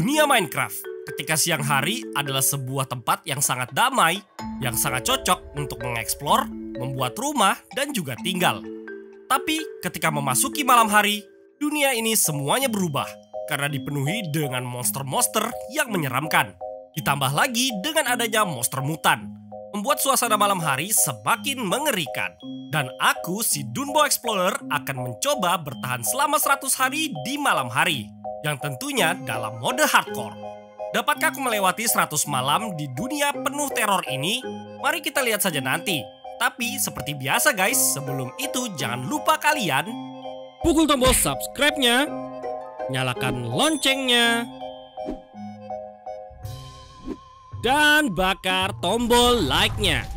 dunia Minecraft. Ketika siang hari adalah sebuah tempat yang sangat damai, yang sangat cocok untuk mengeksplor, membuat rumah, dan juga tinggal. Tapi ketika memasuki malam hari, dunia ini semuanya berubah karena dipenuhi dengan monster-monster yang menyeramkan. Ditambah lagi dengan adanya monster mutan, membuat suasana malam hari semakin mengerikan. Dan aku, si Dunbo Explorer, akan mencoba bertahan selama 100 hari di malam hari, yang tentunya dalam mode hardcore. Dapatkah aku melewati 100 malam di dunia penuh teror ini? Mari kita lihat saja nanti. Tapi seperti biasa guys, sebelum itu jangan lupa kalian pukul tombol subscribe-nya, nyalakan loncengnya, dan bakar tombol like-nya.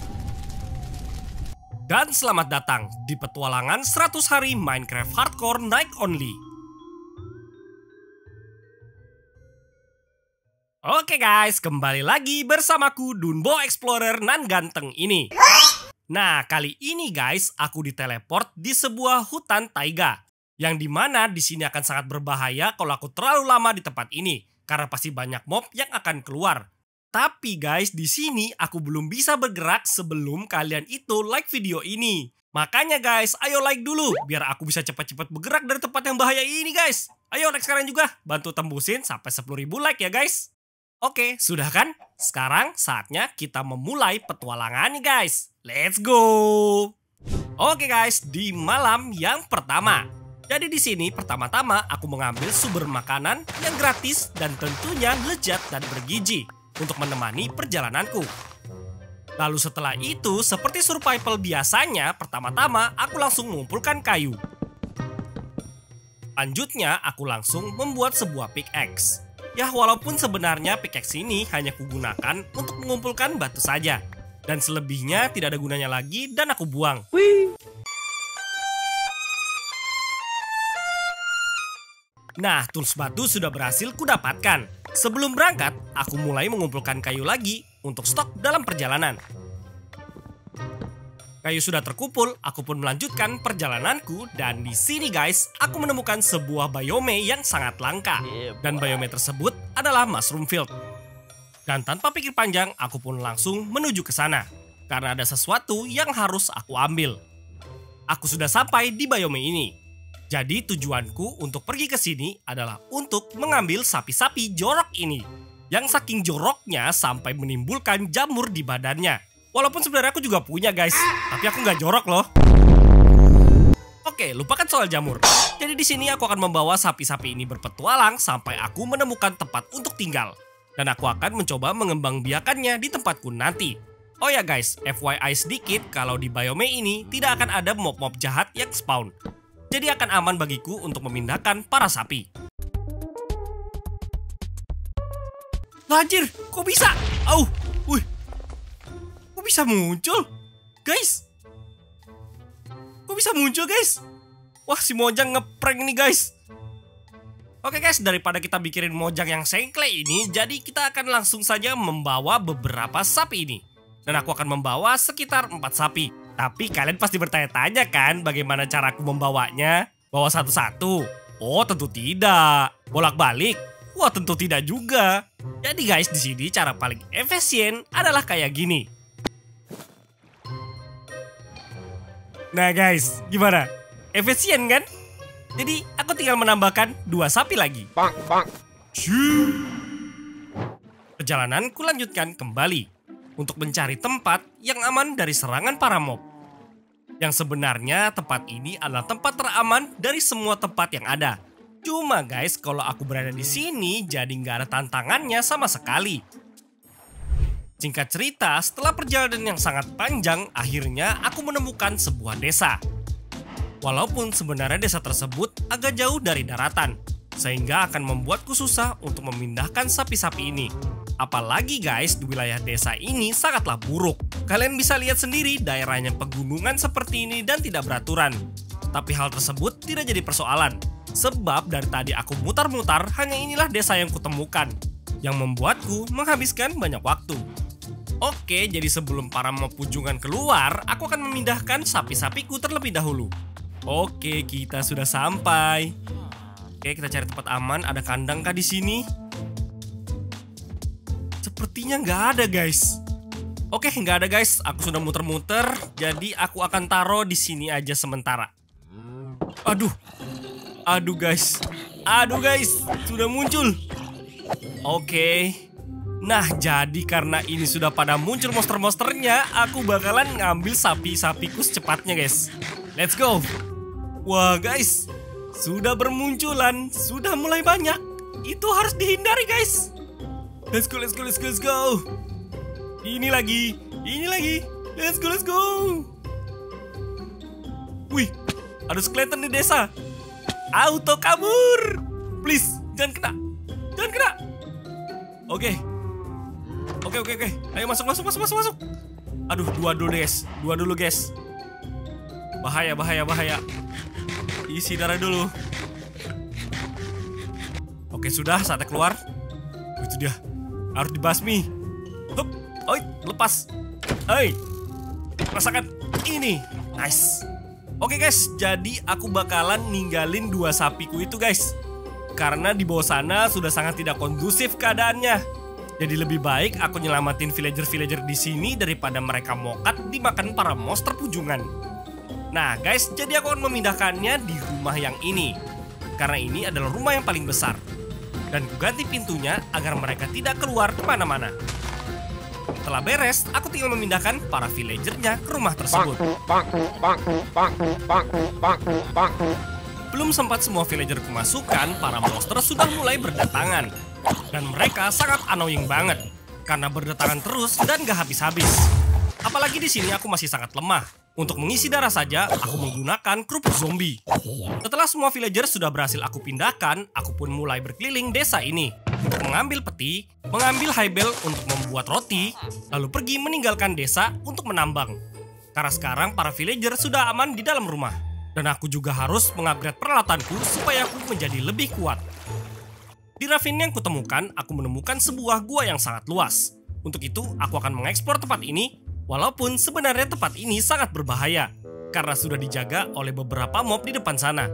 Dan selamat datang di petualangan 100 hari Minecraft Hardcore Night Only. Oke guys, kembali lagi bersamaku Dunbo Explorer nan ganteng ini. Nah, kali ini guys, aku diteleport di sebuah hutan taiga, yang dimana di sini akan sangat berbahaya kalau aku terlalu lama di tempat ini, karena pasti banyak mob yang akan keluar. Tapi guys, di sini aku belum bisa bergerak sebelum kalian itu like video ini. Makanya guys, ayo like dulu biar aku bisa cepat-cepat bergerak dari tempat yang bahaya ini guys. Ayo like sekarang juga, bantu tembusin sampai 10.000 like ya guys. Oke, sudah kan? Sekarang saatnya kita memulai petualangan nih guys. Let's go! Oke guys, di malam yang pertama. Jadi di sini pertama-tama aku mengambil sumber makanan yang gratis dan tentunya lezat dan bergizi untuk menemani perjalananku. Lalu setelah itu, seperti survival biasanya, pertama-tama aku langsung mengumpulkan kayu. Lanjutnya, aku langsung membuat sebuah pickaxe. Ya, walaupun sebenarnya pickaxe ini hanya kugunakan untuk mengumpulkan batu saja. Dan selebihnya tidak ada gunanya lagi dan aku buang. Wih. Nah, tools batu sudah berhasil kudapatkan. Sebelum berangkat, aku mulai mengumpulkan kayu lagi untuk stok dalam perjalanan. Kayu sudah terkumpul, aku pun melanjutkan perjalananku dan di sini guys, aku menemukan sebuah biome yang sangat langka. Dan biome tersebut adalah mushroom field. Dan tanpa pikir panjang, aku pun langsung menuju ke sana karena ada sesuatu yang harus aku ambil. Aku sudah sampai di biome ini. Jadi tujuanku untuk pergi ke sini adalah untuk mengambil sapi-sapi jorok ini. Yang saking joroknya sampai menimbulkan jamur di badannya. Walaupun sebenarnya aku juga punya guys, tapi aku nggak jorok loh. Oke, lupakan soal jamur. Jadi di sini aku akan membawa sapi-sapi ini berpetualang sampai aku menemukan tempat untuk tinggal. Dan aku akan mencoba mengembangbiakannya di tempatku nanti. Oh ya guys, FYI sedikit kalau di biome ini tidak akan ada mob-mob jahat yang spawn. Jadi akan aman bagiku untuk memindahkan para sapi. Lajir, kok bisa? Auh, wih. Kok bisa muncul? Guys. Kok bisa muncul, guys? Wah, si Mojang ngeprank nih, guys. Oke, guys, daripada kita bikinin Mojang yang sengkle ini, jadi kita akan langsung saja membawa beberapa sapi ini. Dan aku akan membawa sekitar 4 sapi. Tapi kalian pasti bertanya-tanya kan bagaimana cara aku membawanya? Bawa satu-satu? Oh tentu tidak. Bolak-balik? Wah tentu tidak juga. Jadi guys di sini cara paling efisien adalah kayak gini. Nah guys gimana? Efisien kan? Jadi aku tinggal menambahkan 2 sapi lagi. Perjalananku lanjutkan kembali untuk mencari tempat yang aman dari serangan para mob. Yang sebenarnya tempat ini adalah tempat teraman dari semua tempat yang ada. Cuma guys, kalau aku berada di sini jadi nggak ada tantangannya sama sekali. Singkat cerita, setelah perjalanan yang sangat panjang, akhirnya aku menemukan sebuah desa. Walaupun sebenarnya desa tersebut agak jauh dari daratan, sehingga akan membuatku susah untuk memindahkan sapi-sapi ini. Apalagi guys, di wilayah desa ini sangatlah buruk. Kalian bisa lihat sendiri daerahnya pegunungan seperti ini dan tidak beraturan. Tapi hal tersebut tidak jadi persoalan. Sebab dari tadi aku mutar-mutar, hanya inilah desa yang kutemukan. Yang membuatku menghabiskan banyak waktu. Oke, jadi sebelum para mob pujungan keluar, aku akan memindahkan sapi-sapiku terlebih dahulu. Oke, kita sudah sampai. Oke, kita cari tempat aman, ada kandang kah di sini? sepertinya nggak ada, guys. Oke, nggak ada, guys. Aku sudah muter-muter, jadi aku akan taruh di sini aja sementara. Aduh guys, sudah muncul. Oke. Nah, jadi karena ini sudah pada muncul monster-monsternya, aku bakalan ngambil sapi-sapiku secepatnya, guys. Let's go. Wah, guys. Sudah bermunculan, sudah mulai banyak. Itu harus dihindari, guys. Let's go. Ini lagi. Let's go. Wih, ada skeleton di desa. Auto kabur. Please, jangan kena. Oke. Ayo masuk. Aduh, dua dulu guys. Bahaya. Isi darah dulu. Oke, sudah saatnya keluar. Itu dia. Harus dibasmi. Hup. Oi, lepas. Hei. Rasakan ini. Nice. Oke, guys, jadi aku bakalan ninggalin dua sapiku itu, guys. Karena di bawah sana sudah sangat tidak kondusif keadaannya. Jadi lebih baik aku nyelamatin villager-villager di sini daripada mereka mokat dimakan para monster pujungan. Nah, guys, jadi aku akan memindahkannya di rumah yang ini. Karena ini adalah rumah yang paling besar. Dan aku ganti pintunya agar mereka tidak keluar kemana-mana. Setelah beres, aku tinggal memindahkan para villagernya ke rumah tersebut. Belum sempat semua villagerku masukkan, para monster sudah mulai berdatangan. Dan mereka sangat annoying banget karena berdatangan terus dan gak habis-habis. Apalagi di sini aku masih sangat lemah. Untuk mengisi darah saja aku menggunakan kerupuk zombie. Setelah semua villager sudah berhasil aku pindahkan, aku pun mulai berkeliling desa ini untuk mengambil peti, mengambil highbell untuk membuat roti, lalu pergi meninggalkan desa untuk menambang. Karena sekarang para villager sudah aman di dalam rumah. Dan aku juga harus mengupgrade peralatanku supaya aku menjadi lebih kuat. Di ravine yang kutemukan, aku menemukan sebuah gua yang sangat luas. Untuk itu, aku akan mengeksplor tempat ini, walaupun sebenarnya tempat ini sangat berbahaya, karena sudah dijaga oleh beberapa mob di depan sana.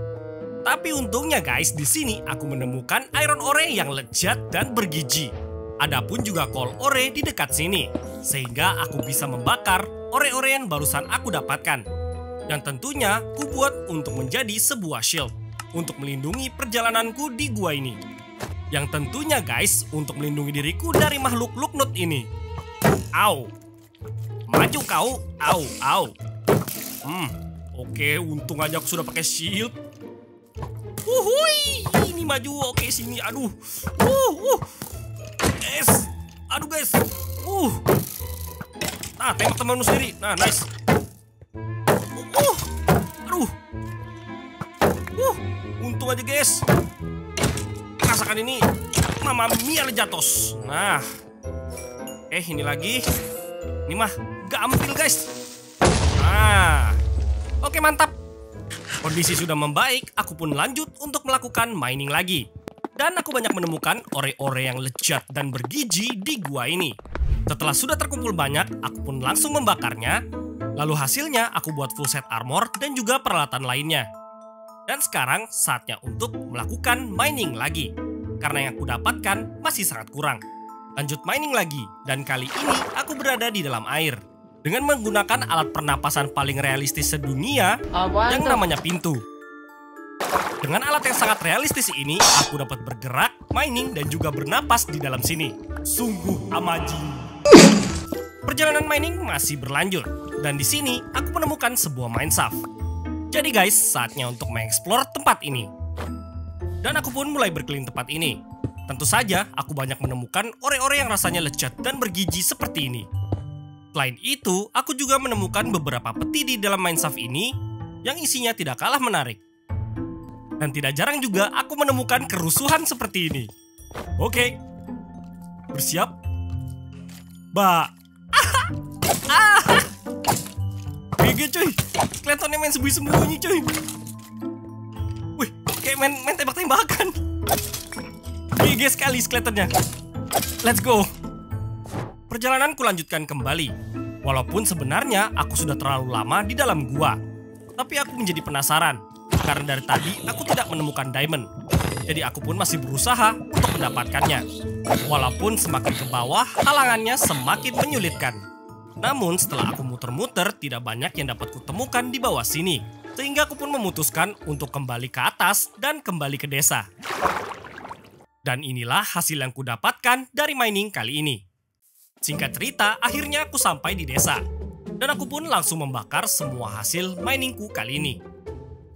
Tapi untungnya, guys, di sini aku menemukan iron ore yang lezat dan bergizi. Adapun juga coal ore di dekat sini, sehingga aku bisa membakar ore-ore yang barusan aku dapatkan. Dan tentunya, kubuat untuk menjadi sebuah shield, untuk melindungi perjalananku di gua ini. Yang tentunya, guys, untuk melindungi diriku dari makhluk lugnut ini. Au. Maju kau. Au. Oke, untung aja aku sudah pakai shield. Wuhui. Ini maju. Oke, sini. Aduh. Yes. Aduh, guys. Nah, tembak temanmu sendiri. Nah, nice. Aduh. Untung aja, guys. Rasakan ini, mama mia lejatos. Nah, ini lagi. Ini mah gampil, guys. Nah, oke, mantap. Kondisi sudah membaik, aku pun lanjut untuk melakukan mining lagi. Dan aku banyak menemukan ore-ore yang lezat dan bergizi di gua ini. Setelah sudah terkumpul banyak, aku pun langsung membakarnya. Lalu hasilnya aku buat full set armor dan juga peralatan lainnya. Dan sekarang saatnya untuk melakukan mining lagi. Karena yang aku dapatkan masih sangat kurang. Lanjut mining lagi. Dan kali ini aku berada di dalam air. Dengan menggunakan alat pernapasan paling realistis sedunia yang namanya pintu. Dengan alat yang sangat realistis ini, aku dapat bergerak, mining, dan juga bernapas di dalam sini. Sungguh amazing. Perjalanan mining masih berlanjut. Dan di sini aku menemukan sebuah mineshaft. Jadi guys, saatnya untuk mengeksplor tempat ini. Dan aku pun mulai berkeliling tempat ini. Tentu saja, aku banyak menemukan ore-ore yang rasanya lezat dan bergizi seperti ini. Selain itu, aku juga menemukan beberapa peti di dalam mineshaft ini yang isinya tidak kalah menarik. Dan tidak jarang juga aku menemukan kerusuhan seperti ini. Oke. Bersiap. GG, cuy. Skeletonnya main sembunyi-sembunyi, cuy. Wih, kayak main tembak-tembakan. GG sekali skeletonnya. Let's go. Perjalanan kulanjutkan kembali. Walaupun sebenarnya aku sudah terlalu lama di dalam gua. Tapi aku menjadi penasaran. Karena dari tadi aku tidak menemukan diamond. Jadi aku pun masih berusaha untuk mendapatkannya. Walaupun semakin ke bawah, halangannya semakin menyulitkan. Namun setelah aku muter-muter, tidak banyak yang dapat kutemukan di bawah sini. Sehingga aku pun memutuskan untuk kembali ke atas dan kembali ke desa. Dan inilah hasil yang kudapatkan dari mining kali ini. Singkat cerita, akhirnya aku sampai di desa. Dan aku pun langsung membakar semua hasil miningku kali ini.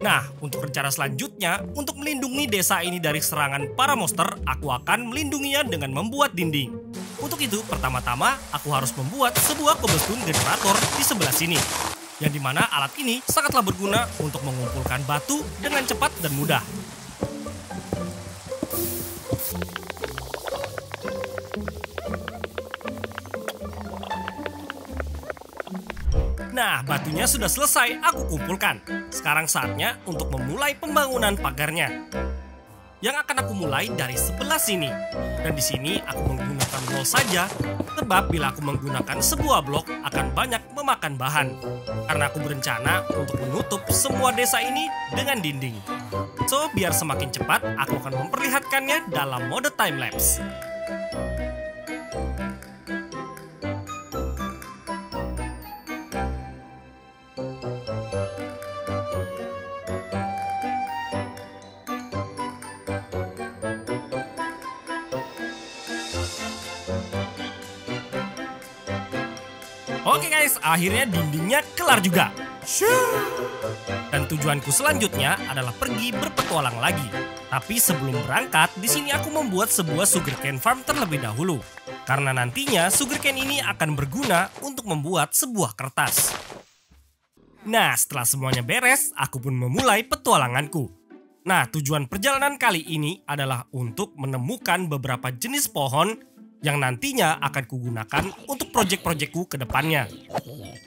Nah, untuk rencana selanjutnya, untuk melindungi desa ini dari serangan para monster, aku akan melindunginya dengan membuat dinding. Untuk itu, pertama-tama aku harus membuat sebuah cobblestone generator di sebelah sini. Yang dimana alat ini sangatlah berguna untuk mengumpulkan batu dengan cepat dan mudah. Nah, batunya sudah selesai aku kumpulkan. Sekarang saatnya untuk memulai pembangunan pagarnya. Yang akan aku mulai dari sebelah sini. Dan di sini aku menggunakan wall saja, sebab bila aku menggunakan sebuah blok akan banyak memakan bahan. Karena aku berencana untuk menutup semua desa ini dengan dinding. So, biar semakin cepat aku akan memperlihatkannya dalam mode timelapse. Oke guys, akhirnya dindingnya kelar juga. Dan tujuanku selanjutnya adalah pergi berpetualang lagi. Tapi sebelum berangkat, di sini aku membuat sebuah sugarcane farm terlebih dahulu. Karena nantinya sugarcane ini akan berguna untuk membuat sebuah kertas. Nah, setelah semuanya beres, aku pun memulai petualanganku. Nah, tujuan perjalanan kali ini adalah untuk menemukan beberapa jenis pohon yang nantinya akan kugunakan untuk proyek-proyekku ke depannya.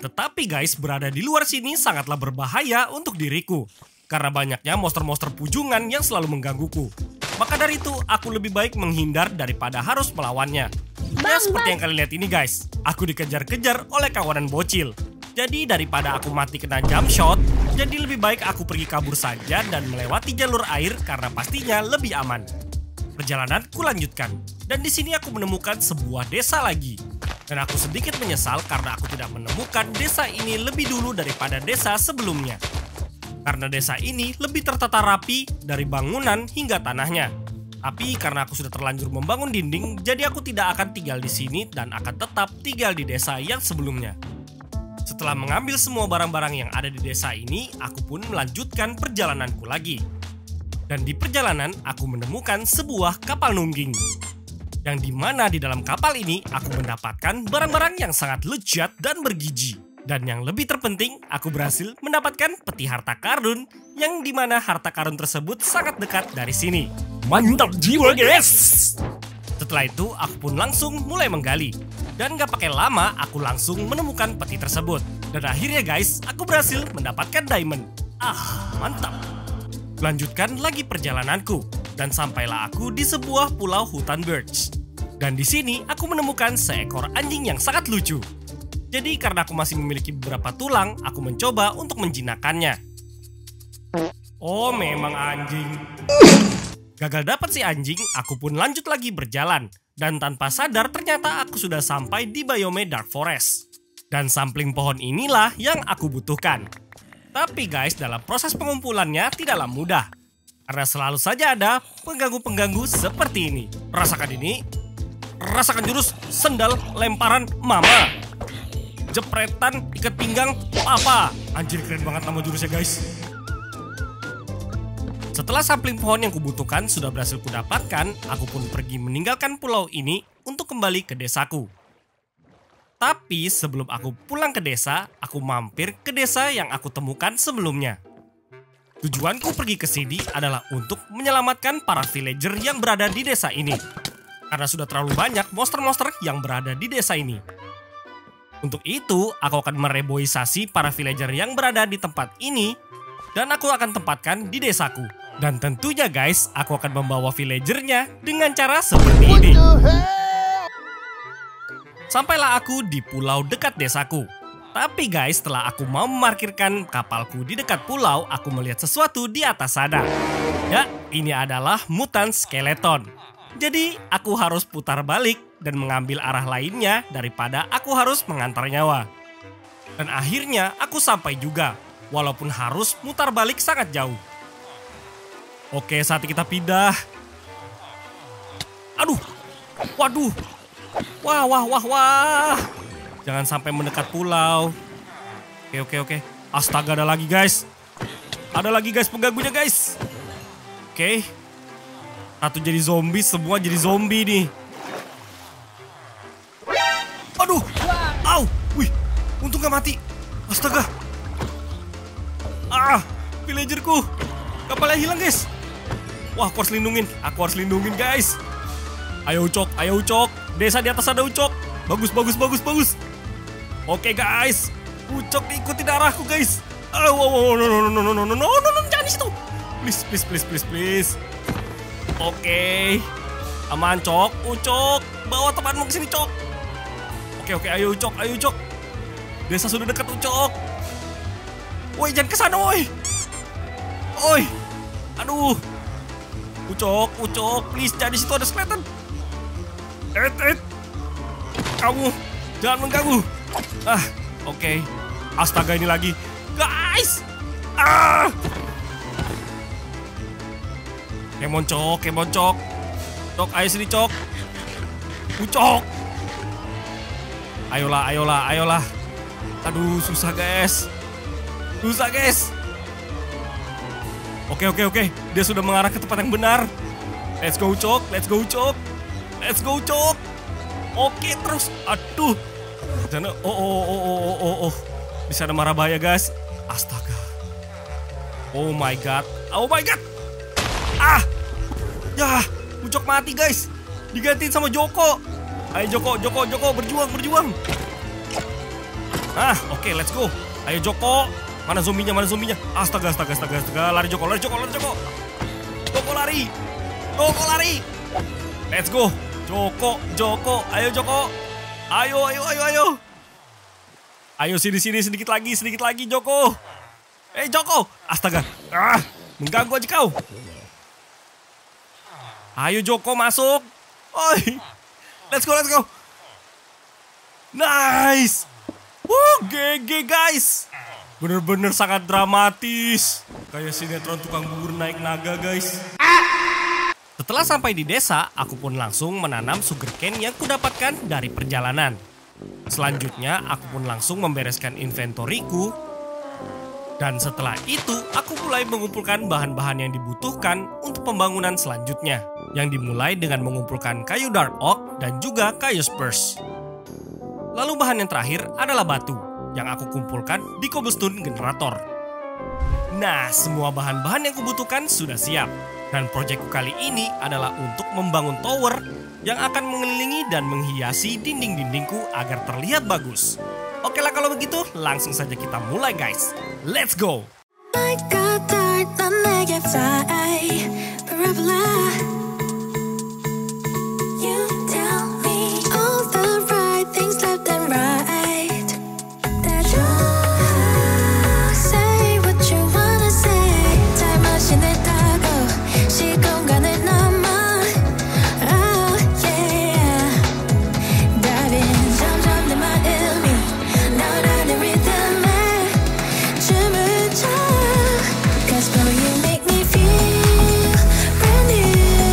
Tetapi guys, berada di luar sini sangatlah berbahaya untuk diriku, karena banyaknya monster-monster pujungan yang selalu menggangguku. Maka dari itu, aku lebih baik menghindar daripada harus melawannya. Ya, seperti yang kalian lihat ini guys, aku dikejar-kejar oleh kawanan bocil. Jadi daripada aku mati kena jump shot, jadi lebih baik aku pergi kabur saja dan melewati jalur air karena pastinya lebih aman. Perjalananku lanjutkan. Dan di sini aku menemukan sebuah desa lagi. Dan aku sedikit menyesal karena aku tidak menemukan desa ini lebih dulu daripada desa sebelumnya. Karena desa ini lebih tertata rapi dari bangunan hingga tanahnya. Tapi karena aku sudah terlanjur membangun dinding, jadi aku tidak akan tinggal di sini dan akan tetap tinggal di desa yang sebelumnya. Setelah mengambil semua barang-barang yang ada di desa ini, aku pun melanjutkan perjalananku lagi. Dan di perjalanan aku menemukan sebuah kapal nungging. Yang dimana di dalam kapal ini aku mendapatkan barang-barang yang sangat lezat dan bergizi. Dan yang lebih terpenting, aku berhasil mendapatkan peti harta karun, yang dimana harta karun tersebut sangat dekat dari sini. Mantap jiwa guys! Setelah itu aku pun langsung mulai menggali. Dan gak pakai lama aku langsung menemukan peti tersebut. Dan akhirnya guys, aku berhasil mendapatkan diamond. Ah, mantap! Lanjutkan lagi perjalananku. Dan sampailah aku di sebuah pulau hutan birch. Dan di sini aku menemukan seekor anjing yang sangat lucu. Jadi karena aku masih memiliki beberapa tulang, aku mencoba untuk menjinakkannya. Oh, memang anjing. Gagal dapat si anjing, aku pun lanjut lagi berjalan. Dan tanpa sadar ternyata aku sudah sampai di biome Dark Forest. Dan sampling pohon inilah yang aku butuhkan. Tapi guys, dalam proses pengumpulannya tidaklah mudah. Karena selalu saja ada pengganggu-pengganggu seperti ini. Rasakan ini. Rasakan jurus sendal lemparan mama. Jepretan ikat pinggang papa. Anjir, keren banget nama jurusnya guys. Setelah sapling pohon yang kubutuhkan sudah berhasil kudapatkan, aku pun pergi meninggalkan pulau ini untuk kembali ke desaku. Tapi sebelum aku pulang ke desa, aku mampir ke desa yang aku temukan sebelumnya. Tujuanku pergi ke sini adalah untuk menyelamatkan para villager yang berada di desa ini. Karena sudah terlalu banyak monster-monster yang berada di desa ini. Untuk itu, aku akan mereboisasi para villager yang berada di tempat ini. Dan aku akan tempatkan di desaku. Dan tentunya guys, aku akan membawa villagernya dengan cara seperti ini. Sampailah aku di pulau dekat desaku. Tapi guys, setelah aku mau memarkirkan kapalku di dekat pulau, aku melihat sesuatu di atas sana. Ya, ini adalah mutan skeleton. Jadi aku harus putar balik dan mengambil arah lainnya daripada aku harus mengantar nyawa. Dan akhirnya aku sampai juga, walaupun harus mutar balik sangat jauh. Oke, saat kita pindah. Aduh, waduh, wah wah wah wah. Jangan sampai mendekat pulau. Oke oke oke. Astaga, ada lagi guys. Ada lagi guys, pengganggunya guys. Oke. Satu jadi zombie, semua jadi zombie nih. Aduh, au, wih, untung gak mati. Astaga. Ah, villagerku. Kapalnya hilang guys. Wah, aku harus lindungin. Aku harus lindungin guys. Ayo ucok, ayo ucok. Desa di atas ada ucok. Bagus, bagus, bagus, bagus. Oke guys, ucok ikutin arahku guys. Oh, no, jangan di situ. Please, please, please, please, please. Oke, aman cok, ucok, bawa temanmu ke sini cok. Oke, ayo ucok, ayo ucok. Desa sudah dekat ucok. Woi, jangan kesana woi. Woi, aduh. Ucok, ucok, please, jangan di situ ada skeleton. Kamu jangan mengganggu. Ah, oke. Astaga, ini lagi. Guys. Ah. Kemon cok. Cok, ayo sini cok. Ucok. Ayolah, ayolah, ayolah. Aduh, susah guys. Susah guys. Oke. Dia sudah mengarah ke tempat yang benar. Let's go cok, let's go cok. Let's go cok. Oke, terus. Aduh. Jangan. Oh. Bisa ada marah bahaya, guys. Astaga. Oh my god. Oh my god. Ah. Yah, ucok mati, guys. Digantiin sama Joko. Ayo Joko berjuang. Ah, oke, let's go. Ayo Joko. Mana zombinya? Astaga. Lari Joko. Joko lari. Let's go. Joko, ayo Joko. Ayo. Ayo sini, sedikit lagi Joko. Eh Joko, astaga. Ah, mengganggu aja kau. Ayo Joko masuk. Oi. Let's go. Nice. Woo, GG guys. Bener-bener sangat dramatis. Kayak sinetron tukang bubur naik naga guys. Setelah sampai di desa, aku pun langsung menanam sugarcane yang kudapatkan dari perjalanan. Selanjutnya, aku pun langsung membereskan inventoriku. Dan setelah itu, aku mulai mengumpulkan bahan-bahan yang dibutuhkan untuk pembangunan selanjutnya. Yang dimulai dengan mengumpulkan kayu dark oak dan juga kayu spruce. Lalu bahan yang terakhir adalah batu yang aku kumpulkan di cobblestone generator. Nah, semua bahan-bahan yang kubutuhkan sudah siap. Dan proyekku kali ini adalah untuk membangun tower yang akan mengelilingi dan menghiasi dinding-dindingku agar terlihat bagus. Oke lah kalau begitu, langsung saja kita mulai guys. Let's go! Cause boy, you make me feel brand new.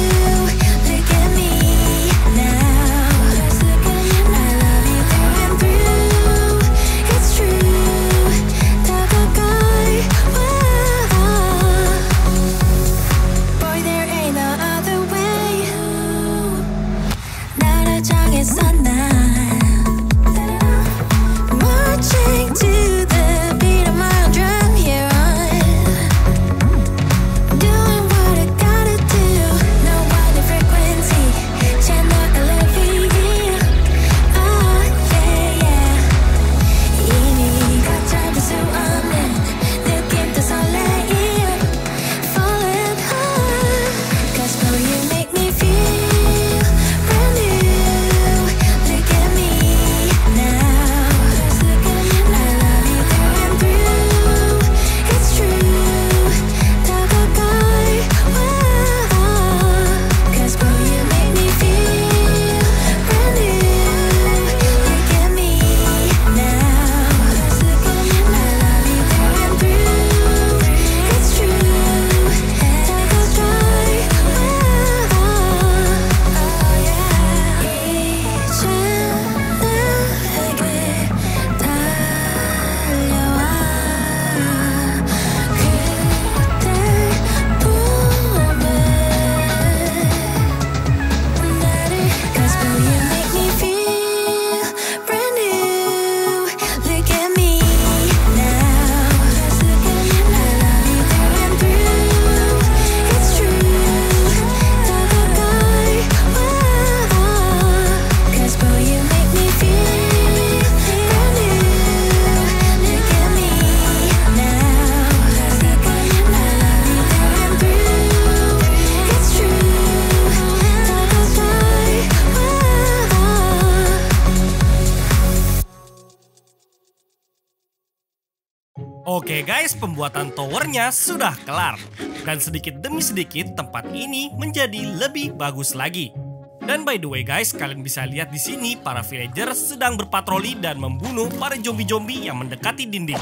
Oke guys, pembuatan towernya sudah kelar. Dan sedikit demi sedikit tempat ini menjadi lebih bagus lagi. Dan by the way guys, kalian bisa lihat di sini para villager sedang berpatroli dan membunuh para zombie-zombie yang mendekati dinding.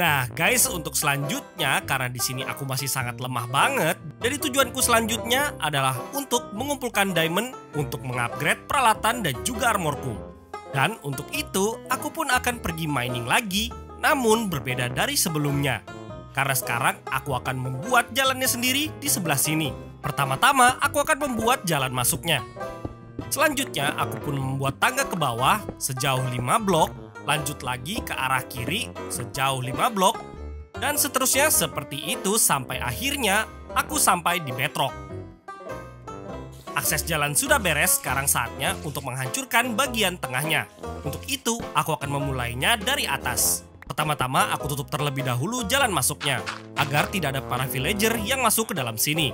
Nah guys, untuk selanjutnya karena di sini aku masih sangat lemah banget, jadi tujuanku selanjutnya adalah untuk mengumpulkan diamond untuk mengupgrade peralatan dan juga armorku. Dan untuk itu aku pun akan pergi mining lagi, namun berbeda dari sebelumnya. Karena sekarang aku akan membuat jalannya sendiri di sebelah sini. Pertama-tama aku akan membuat jalan masuknya. Selanjutnya aku pun membuat tangga ke bawah sejauh 5 blok. Lanjut lagi ke arah kiri sejauh 5 blok. Dan seterusnya seperti itu sampai akhirnya aku sampai di bedrock. Akses jalan sudah beres, sekarang saatnya untuk menghancurkan bagian tengahnya. Untuk itu aku akan memulainya dari atas. Pertama-tama aku tutup terlebih dahulu jalan masuknya, agar tidak ada para villager yang masuk ke dalam sini.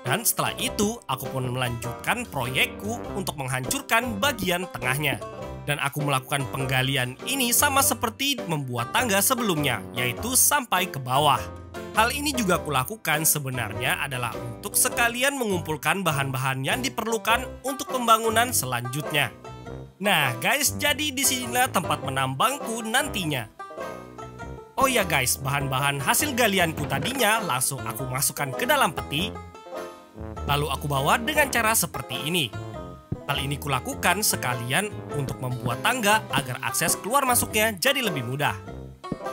Dan setelah itu aku pun melanjutkan proyekku untuk menghancurkan bagian tengahnya. Dan aku melakukan penggalian ini sama seperti membuat tangga sebelumnya, yaitu sampai ke bawah. Hal ini juga aku lakukan sebenarnya adalah untuk sekalian mengumpulkan bahan-bahan yang diperlukan untuk pembangunan selanjutnya. Nah guys, jadi disinilah tempat menambangku nantinya. Oh ya guys, bahan-bahan hasil galianku tadinya langsung aku masukkan ke dalam peti. Lalu aku bawa dengan cara seperti ini. Hal ini kulakukan sekalian untuk membuat tangga agar akses keluar masuknya jadi lebih mudah.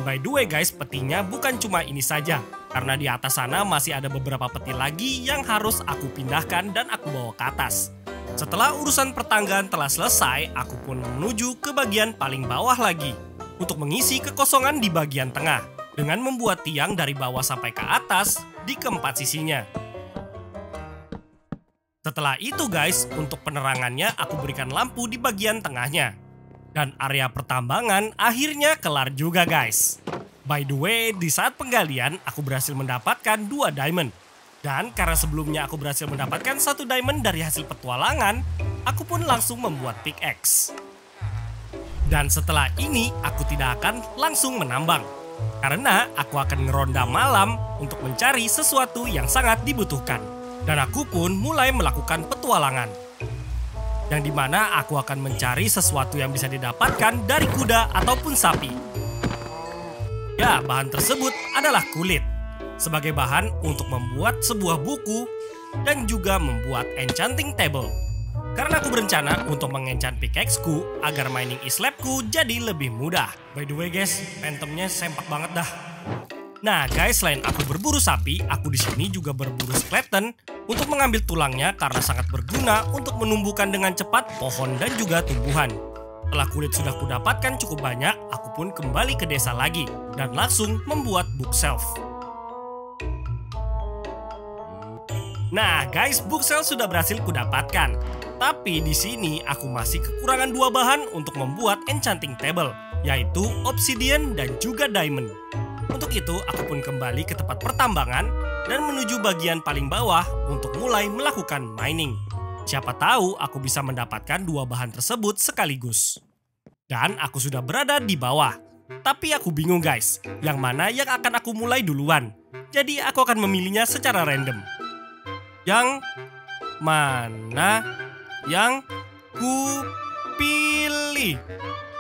By the way guys, petinya bukan cuma ini saja. Karena di atas sana masih ada beberapa peti lagi yang harus aku pindahkan dan aku bawa ke atas. Setelah urusan pertanggaan telah selesai, aku pun menuju ke bagian paling bawah lagi untuk mengisi kekosongan di bagian tengah dengan membuat tiang dari bawah sampai ke atas di keempat sisinya. Setelah itu guys, untuk penerangannya aku berikan lampu di bagian tengahnya. Dan area pertambangan akhirnya kelar juga guys. By the way, di saat penggalian aku berhasil mendapatkan 2 diamond. Dan karena sebelumnya aku berhasil mendapatkan 1 diamond dari hasil petualangan, aku pun langsung membuat pickaxe. Dan setelah ini aku tidak akan langsung menambang, karena aku akan ngeronda malam untuk mencari sesuatu yang sangat dibutuhkan. Dan aku pun mulai melakukan petualangan, yang dimana aku akan mencari sesuatu yang bisa didapatkan dari kuda ataupun sapi. Ya, bahan tersebut adalah kulit sebagai bahan untuk membuat sebuah buku dan juga membuat enchanting table. Karena aku berencana untuk mengenchant pickaxe-ku agar mining islabku jadi lebih mudah. By the way guys, phantomnya sempak banget dah. Nah guys, selain aku berburu sapi, aku di sini juga berburu skeleton untuk mengambil tulangnya karena sangat berguna untuk menumbuhkan dengan cepat pohon dan juga tumbuhan. Setelah kulit sudah kudapatkan cukup banyak, aku pun kembali ke desa lagi dan langsung membuat bookshelf. Nah guys, bookshelf sudah berhasil kudapatkan. Tapi di sini aku masih kekurangan 2 bahan untuk membuat enchanting table, yaitu obsidian dan juga diamond. Untuk itu aku pun kembali ke tempat pertambangan dan menuju bagian paling bawah untuk mulai melakukan mining. Siapa tahu aku bisa mendapatkan 2 bahan tersebut sekaligus. Dan aku sudah berada di bawah. Tapi aku bingung guys, yang mana yang akan aku mulai duluan. Jadi aku akan memilihnya secara random. Yang mana yang kupilih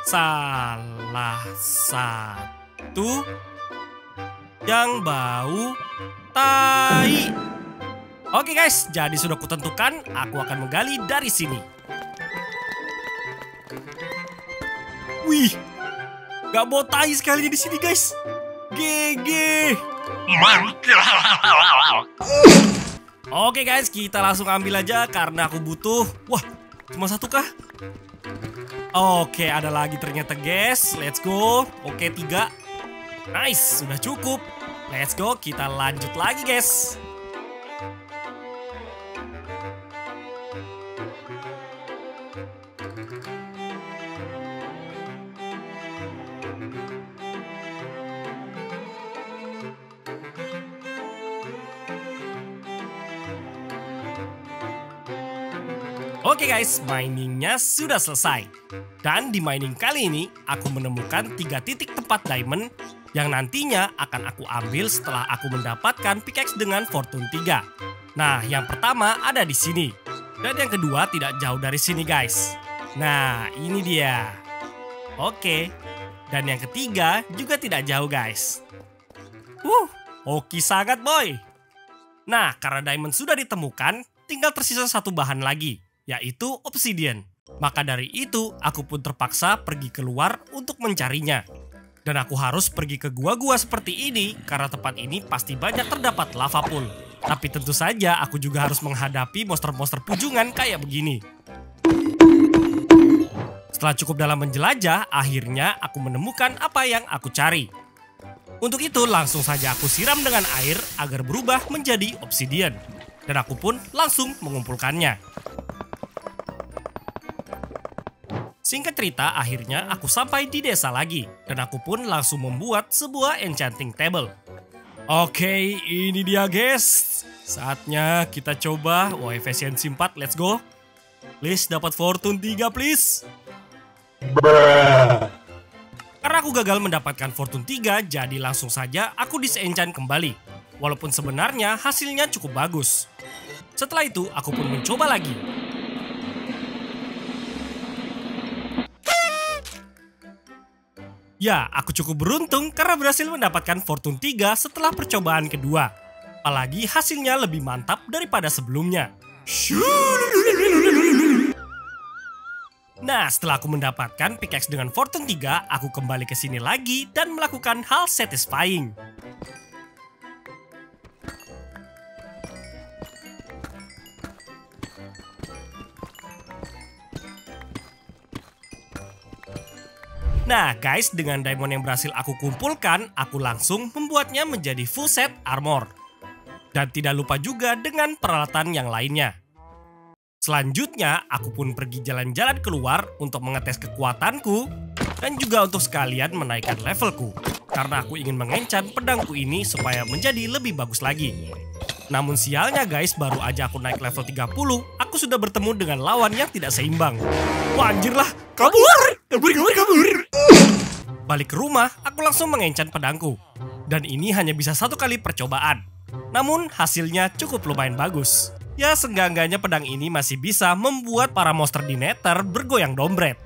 salah satu yang bau tai. Oke guys, jadi sudah kutentukan aku akan menggali dari sini. Wih, gak bau tai sekalinya di sini guys. GG. Oke guys, kita langsung ambil aja karena aku butuh. Wah, cuma 1 kah? Oke, ada lagi ternyata guys. Let's go. Oke, 3. Nice, sudah cukup. Let's go, kita lanjut lagi guys. Oke guys, miningnya sudah selesai. Dan di mining kali ini, aku menemukan 3 titik tempat diamond yang nantinya akan aku ambil setelah aku mendapatkan pickaxe dengan fortune 3. Nah, yang pertama ada di sini. Dan yang kedua tidak jauh dari sini guys. Nah, ini dia. Oke. Dan yang ketiga juga tidak jauh guys. Oke sangat boy. Nah, karena diamond sudah ditemukan, tinggal tersisa satu bahan lagi, yaitu obsidian. Maka dari itu, aku pun terpaksa pergi keluar untuk mencarinya. Dan aku harus pergi ke gua-gua seperti ini, karena tempat ini pasti banyak terdapat lava pool. Tapi tentu saja, aku juga harus menghadapi monster-monster pujungan kayak begini. Setelah cukup dalam menjelajah, akhirnya aku menemukan apa yang aku cari. Untuk itu, langsung saja aku siram dengan air agar berubah menjadi obsidian. Dan aku pun langsung mengumpulkannya. Singkat cerita, akhirnya aku sampai di desa lagi. Dan aku pun langsung membuat sebuah enchanting table. Oke, ini dia guys. Saatnya kita coba. Wah, efisiensi 4, let's go. Please, dapat fortune 3, please. Karena aku gagal mendapatkan fortune 3, jadi langsung saja aku disenchant kembali. Walaupun sebenarnya hasilnya cukup bagus. Setelah itu, aku pun mencoba lagi. Ya, aku cukup beruntung karena berhasil mendapatkan Fortune 3 setelah percobaan kedua. Apalagi hasilnya lebih mantap daripada sebelumnya. Nah, setelah aku mendapatkan pickaxe dengan Fortune 3, aku kembali ke sini lagi dan melakukan hal satisfying. Nah guys, dengan diamond yang berhasil aku kumpulkan, aku langsung membuatnya menjadi full set armor. Dan tidak lupa juga dengan peralatan yang lainnya. Selanjutnya, aku pun pergi jalan-jalan keluar untuk mengetes kekuatanku dan juga untuk sekalian menaikkan levelku. Karena aku ingin mengencan pedangku ini supaya menjadi lebih bagus lagi. Namun sialnya guys, baru aja aku naik level 30, aku sudah bertemu dengan lawan yang tidak seimbang. Wah anjir lah, kabur. Balik ke rumah, aku langsung mengencan pedangku. Dan ini hanya bisa 1 kali percobaan. Namun hasilnya cukup lumayan bagus. Ya, seenggak-enggaknya pedang ini masih bisa membuat para monster di Nether bergoyang dombret.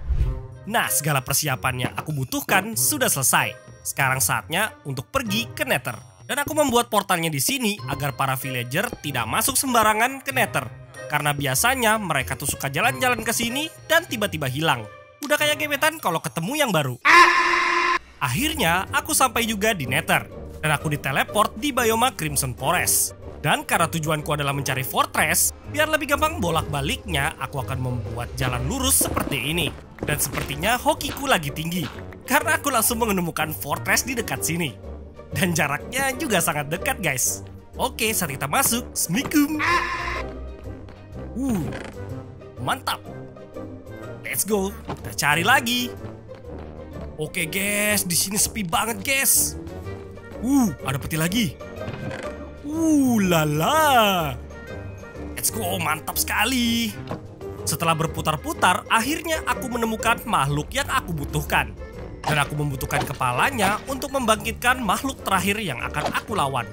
Nah, segala persiapannya aku butuhkan sudah selesai. Sekarang saatnya untuk pergi ke Nether. Dan aku membuat portalnya di sini agar para villager tidak masuk sembarangan ke Nether. Karena biasanya mereka tuh suka jalan-jalan ke sini dan tiba-tiba hilang. Udah kayak gebetan kalau ketemu yang baru. Akhirnya aku sampai juga di Nether. Dan aku diteleport di bioma Crimson Forest. Dan karena tujuanku adalah mencari fortress, biar lebih gampang bolak-baliknya, aku akan membuat jalan lurus seperti ini. Dan sepertinya hokiku lagi tinggi. Karena aku langsung menemukan fortress di dekat sini. Dan jaraknya juga sangat dekat guys. Oke, saat kita masuk, Assalamualaikum. Mantap. Let's go, kita cari lagi. Oke guys, di sini sepi banget guys. Ada peti lagi. Lala. Let's go, mantap sekali. Setelah berputar-putar, akhirnya aku menemukan makhluk yang aku butuhkan. Dan aku membutuhkan kepalanya untuk membangkitkan makhluk terakhir yang akan aku lawan.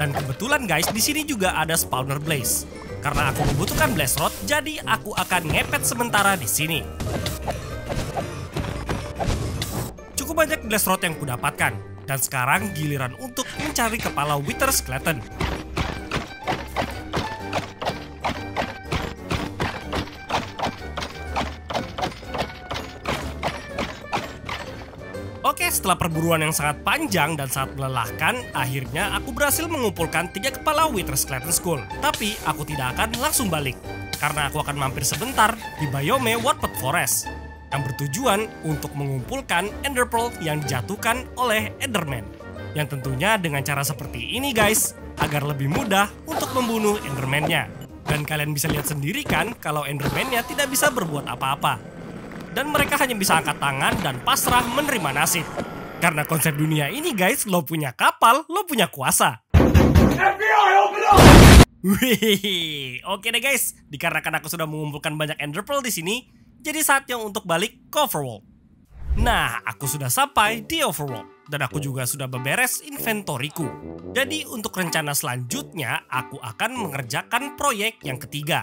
Dan kebetulan guys, di sini juga ada spawner blaze. Karena aku membutuhkan blast rod, jadi aku akan ngepet sementara di sini. Cukup banyak blast rod yang kudapatkan. Dan sekarang giliran untuk mencari kepala Wither Skeleton. Oke, setelah perburuan yang sangat panjang dan sangat melelahkan, akhirnya aku berhasil mengumpulkan 3 kepala Wither Skeleton Skull. Tapi aku tidak akan langsung balik, karena aku akan mampir sebentar di biome Warped Forest, yang bertujuan untuk mengumpulkan Ender Pearl yang dijatuhkan oleh Enderman. Yang tentunya dengan cara seperti ini guys, agar lebih mudah untuk membunuh Enderman-nya. Dan kalian bisa lihat sendiri kan, kalau Enderman-nya tidak bisa berbuat apa-apa. Dan mereka hanya bisa angkat tangan dan pasrah menerima nasib. Karena konsep dunia ini guys, lo punya kapal, lo punya kuasa. FBI, open up! Wih, oke deh guys. Dikarenakan aku sudah mengumpulkan banyak Ender Pearl di sini, jadi saatnya untuk balik ke overworld. Nah, aku sudah sampai di overworld dan aku juga sudah beberes inventoryku. Jadi untuk rencana selanjutnya, aku akan mengerjakan proyek yang ketiga,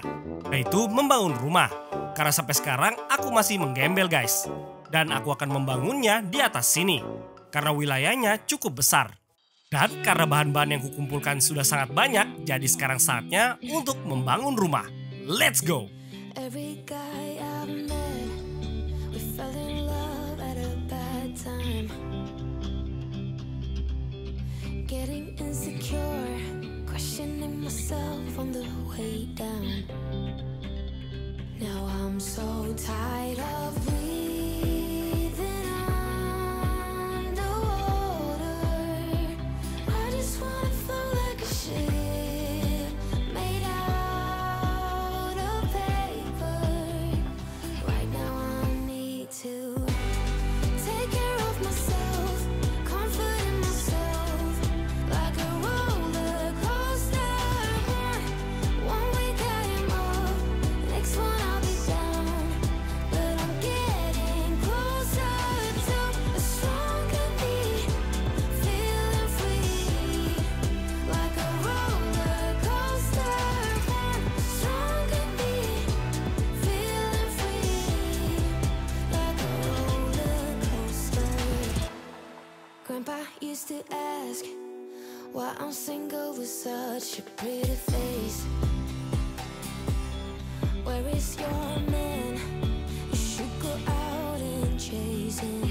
yaitu membangun rumah. Karena sampai sekarang aku masih menggembel guys, dan aku akan membangunnya di atas sini karena wilayahnya cukup besar. Dan karena bahan-bahan yang kukumpulkan sudah sangat banyak, jadi sekarang saatnya untuk membangun rumah. Let's go! I'm single with such a pretty face. Where is your man? You should go out and chase him.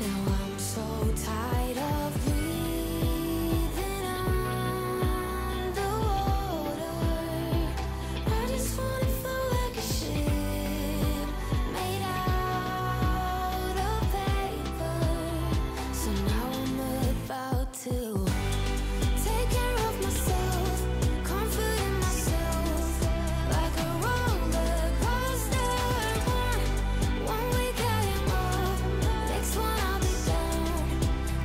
Now I'm so tired of breathing underwater. I just wanna feel like a ship made out of paper. So now to take care of myself, comfort in myself, like a roller coaster. One week I am up, next one I'll be down,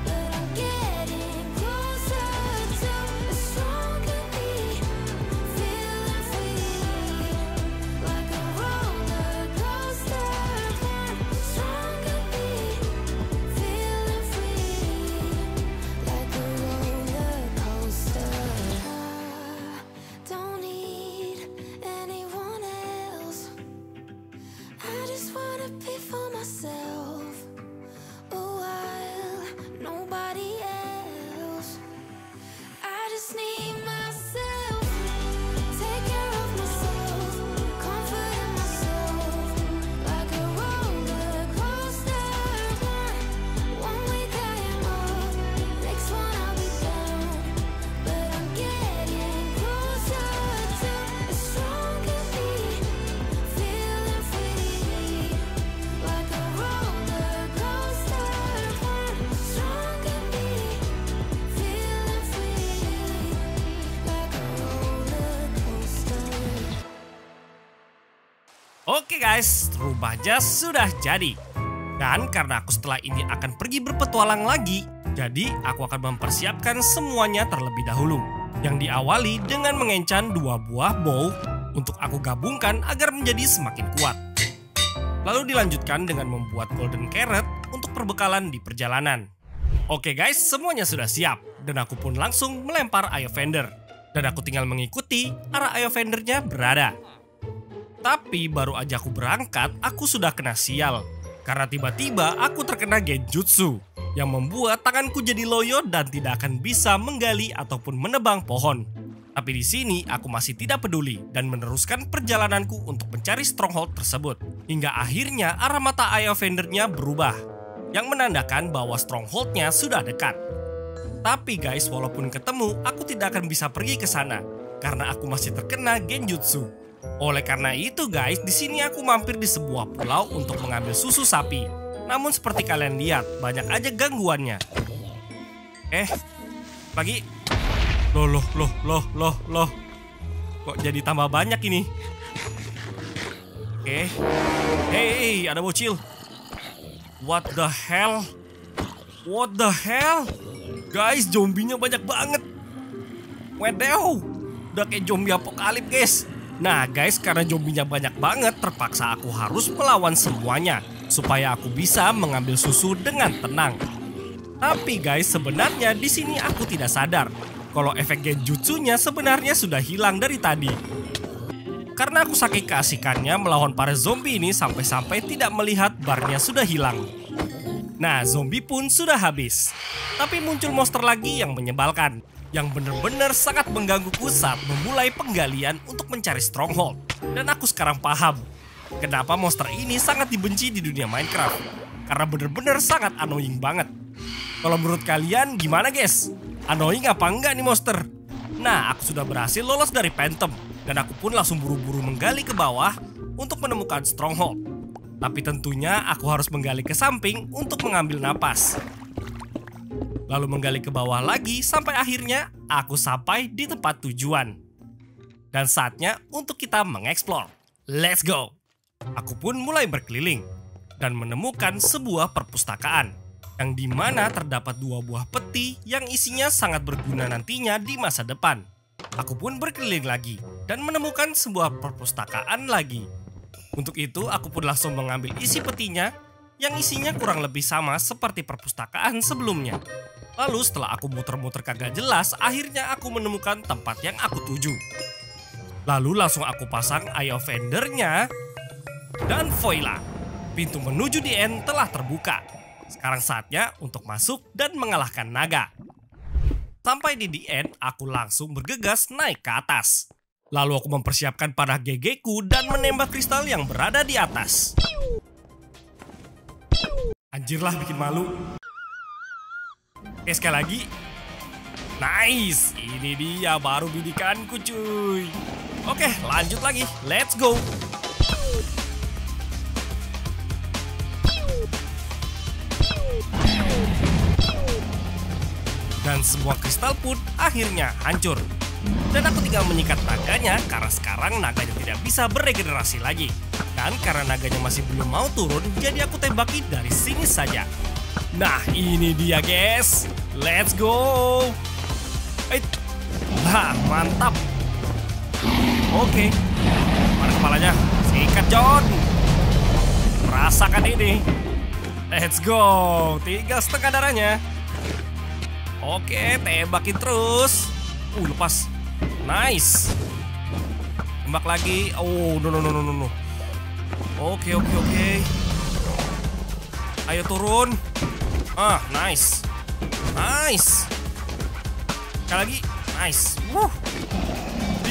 but I'm getting closer to a stronger me, feeling free, like a roller coaster. Stronger me, feeling free. Oke guys, rumahnya sudah jadi. Dan karena aku setelah ini akan pergi berpetualang lagi, jadi aku akan mempersiapkan semuanya terlebih dahulu, yang diawali dengan mengencan 2 buah bow untuk aku gabungkan agar menjadi semakin kuat. Lalu dilanjutkan dengan membuat golden carrot untuk perbekalan di perjalanan. Oke guys, semuanya sudah siap dan aku pun langsung melempar Eye of Ender. Dan aku tinggal mengikuti arah Eye of Ender-nya berada. Tapi baru aja aku berangkat, aku sudah kena sial. Karena tiba-tiba aku terkena genjutsu, yang membuat tanganku jadi loyo dan tidak akan bisa menggali ataupun menebang pohon. Tapi di sini aku masih tidak peduli dan meneruskan perjalananku untuk mencari stronghold tersebut. Hingga akhirnya arah mata Eye of Ender-nya berubah, yang menandakan bahwa stronghold-nya sudah dekat. Tapi guys, walaupun ketemu, aku tidak akan bisa pergi ke sana, karena aku masih terkena genjutsu. Oleh karena itu guys, di sini aku mampir di sebuah pulau untuk mengambil susu sapi. Namun seperti kalian lihat, banyak aja gangguannya. Pagi. Loh. Kok jadi tambah banyak ini? Hey, ada bocil. What the hell? Guys, zombinya banyak banget. Wedew, udah kayak zombie apokalip guys. Nah guys, karena zombinya banyak banget, terpaksa aku harus melawan semuanya supaya aku bisa mengambil susu dengan tenang. Tapi guys, sebenarnya di sini aku tidak sadar kalau efek genjutsunya sebenarnya sudah hilang dari tadi. Karena aku saking keasikannya melawan para zombie ini sampai-sampai tidak melihat barnya sudah hilang. Nah, zombie pun sudah habis. Tapi muncul monster lagi yang menyebalkan, yang benar-benar sangat menggangguku saat memulai penggalian untuk mencari stronghold. Dan aku sekarang paham kenapa monster ini sangat dibenci di dunia Minecraft, karena benar-benar sangat annoying banget. Kalau menurut kalian gimana guys? Annoying apa enggak nih monster? Nah, aku sudah berhasil lolos dari phantom, dan aku pun langsung buru-buru menggali ke bawah untuk menemukan stronghold. Tapi tentunya aku harus menggali ke samping untuk mengambil napas, lalu menggali ke bawah lagi sampai akhirnya aku sampai di tempat tujuan. Dan saatnya untuk kita mengeksplor. Let's go! Aku pun mulai berkeliling dan menemukan sebuah perpustakaan yang dimana terdapat 2 buah peti yang isinya sangat berguna nantinya di masa depan. Aku pun berkeliling lagi dan menemukan sebuah perpustakaan lagi. Untuk itu aku pun langsung mengambil isi petinya yang isinya kurang lebih sama seperti perpustakaan sebelumnya. Lalu setelah aku muter-muter kagak jelas, akhirnya aku menemukan tempat yang aku tuju. Lalu langsung aku pasang eye offendernya. Dan voila, pintu menuju di End telah terbuka. Sekarang saatnya untuk masuk dan mengalahkan naga. Sampai di End, aku langsung bergegas naik ke atas. Lalu aku mempersiapkan panah GG-ku dan menembak kristal yang berada di atas. Anjirlah, bikin malu. Sekali lagi. Nice, ini dia baru bidikanku cuy. Oke, lanjut lagi, let's go. Dan semua kristal pun akhirnya hancur. Dan aku tinggal menyikat naganya karena sekarang naganya tidak bisa beregenerasi lagi. Dan karena naganya masih belum mau turun, jadi aku tembaki dari sini saja. Nah, ini dia guys, let's go. Nah, mantap. Oke, mana kepalanya? Sikat John. Rasakan ini. Let's go, 3,5 darahnya. Oke, tembakin terus. Lepas. Nice. Tembak lagi. Oh, no. Oke. Ayo turun. Ah, nice. Sekali lagi. Nice.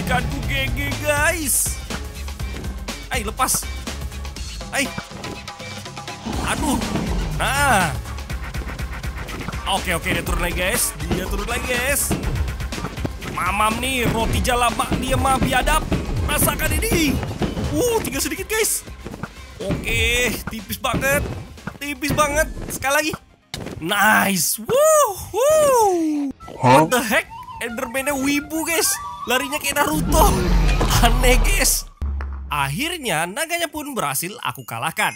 Ikanku GG, guys. Ay, lepas. Ay. Aduh. Nah. Oke, dia turun lagi guys. Mamam nih, roti jalabak dia mah biadab. Rasakan ini. Tinggal sedikit guys. Oke, tipis banget. Sekali lagi. Nice. What the heck? Enderman-nya wibu guys. Larinya kayak Naruto. Aneh guys. Akhirnya naganya pun berhasil aku kalahkan.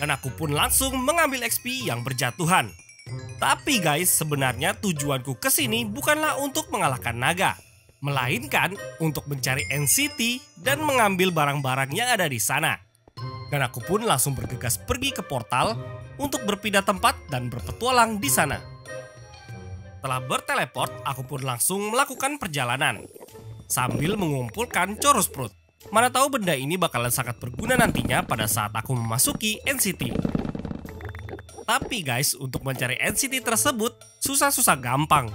Dan aku pun langsung mengambil XP yang berjatuhan. Tapi guys, sebenarnya tujuanku kesini bukanlah untuk mengalahkan naga, melainkan untuk mencari End City dan mengambil barang-barang yang ada di sana. Dan aku pun langsung bergegas pergi ke portal untuk berpindah tempat dan berpetualang di sana. Setelah berteleport, aku pun langsung melakukan perjalanan sambil mengumpulkan chorus fruit. Mana tahu benda ini bakalan sangat berguna nantinya pada saat aku memasuki End City. Tapi guys, untuk mencari End City tersebut susah-susah gampang.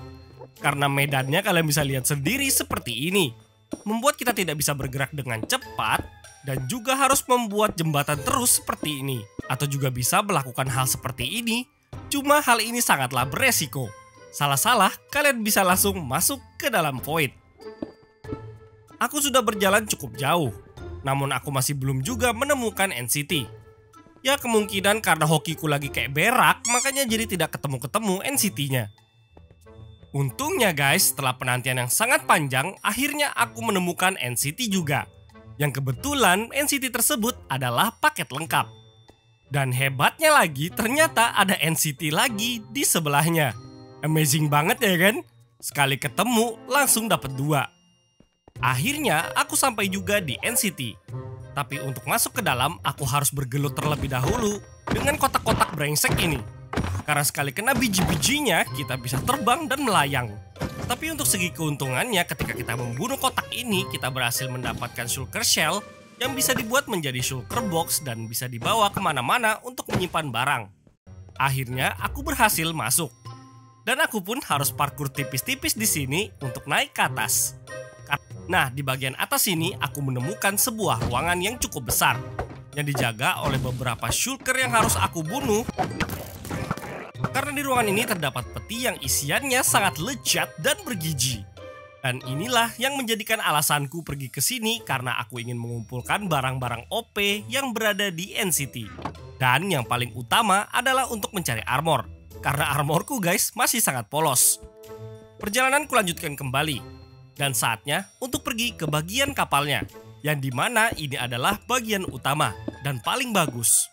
Karena medannya kalian bisa lihat sendiri seperti ini. Membuat kita tidak bisa bergerak dengan cepat. Dan juga harus membuat jembatan terus seperti ini. Atau juga bisa melakukan hal seperti ini. Cuma hal ini sangatlah beresiko. Salah-salah kalian bisa langsung masuk ke dalam void. Aku sudah berjalan cukup jauh. Namun aku masih belum juga menemukan End City. Ya kemungkinan karena hokiku lagi kayak berak, makanya jadi tidak ketemu-ketemu End City-nya. Untungnya guys, setelah penantian yang sangat panjang, akhirnya aku menemukan End City juga. Yang kebetulan End City tersebut adalah paket lengkap. Dan hebatnya lagi, ternyata ada End City lagi di sebelahnya. Amazing banget ya kan? Sekali ketemu, langsung dapat 2. Akhirnya, aku sampai juga di End City. Tapi untuk masuk ke dalam, aku harus bergelut terlebih dahulu dengan kotak-kotak brengsek ini. Karena sekali kena biji-bijinya, kita bisa terbang dan melayang. Tapi untuk segi keuntungannya, ketika kita membunuh kotak ini, kita berhasil mendapatkan shulker shell yang bisa dibuat menjadi shulker box dan bisa dibawa kemana-mana untuk menyimpan barang. Akhirnya, aku berhasil masuk. Dan aku pun harus parkur tipis-tipis di sini untuk naik ke atas. Nah, di bagian atas ini aku menemukan sebuah ruangan yang cukup besar yang dijaga oleh beberapa shulker yang harus aku bunuh. Karena di ruangan ini terdapat peti yang isiannya sangat lezat dan bergiji. Dan inilah yang menjadikan alasanku pergi ke sini karena aku ingin mengumpulkan barang-barang OP yang berada di End City. Dan yang paling utama adalah untuk mencari armor. Karena armorku guys masih sangat polos. Perjalanan kulanjutkan kembali. Dan saatnya untuk pergi ke bagian kapalnya. Yang dimana ini adalah bagian utama dan paling bagus.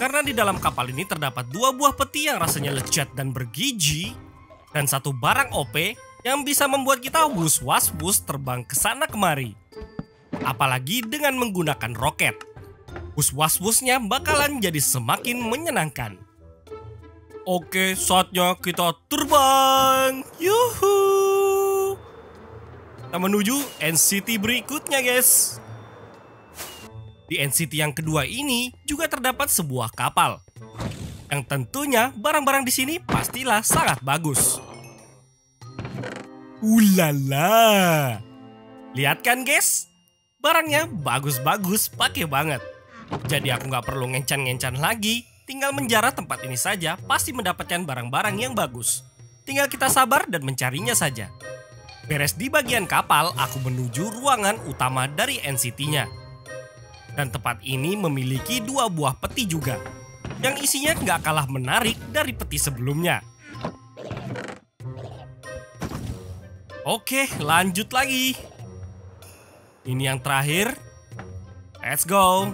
Karena di dalam kapal ini terdapat 2 buah peti yang rasanya lezat dan bergiji. Dan 1 barang OP yang bisa membuat kita wus-was-wus terbang ke sana kemari. Apalagi dengan menggunakan roket. Wus-was-wusnya bakalan jadi semakin menyenangkan. Oke, saatnya kita terbang. Yuhu. Kita menuju End City berikutnya, guys. Di End City yang kedua ini juga terdapat sebuah kapal. Yang tentunya barang-barang di sini pastilah sangat bagus. Ulala. Lihat kan, guys? Barangnya bagus-bagus, pakai banget. Jadi aku nggak perlu ngencan-ngencan lagi. Tinggal menjarah tempat ini saja, pasti mendapatkan barang-barang yang bagus. Tinggal kita sabar dan mencarinya saja. Beres di bagian kapal, aku menuju ruangan utama dari End City-nya. Dan tempat ini memiliki 2 buah peti juga, yang isinya nggak kalah menarik dari peti sebelumnya. Oke, lanjut lagi. Ini yang terakhir. Let's go.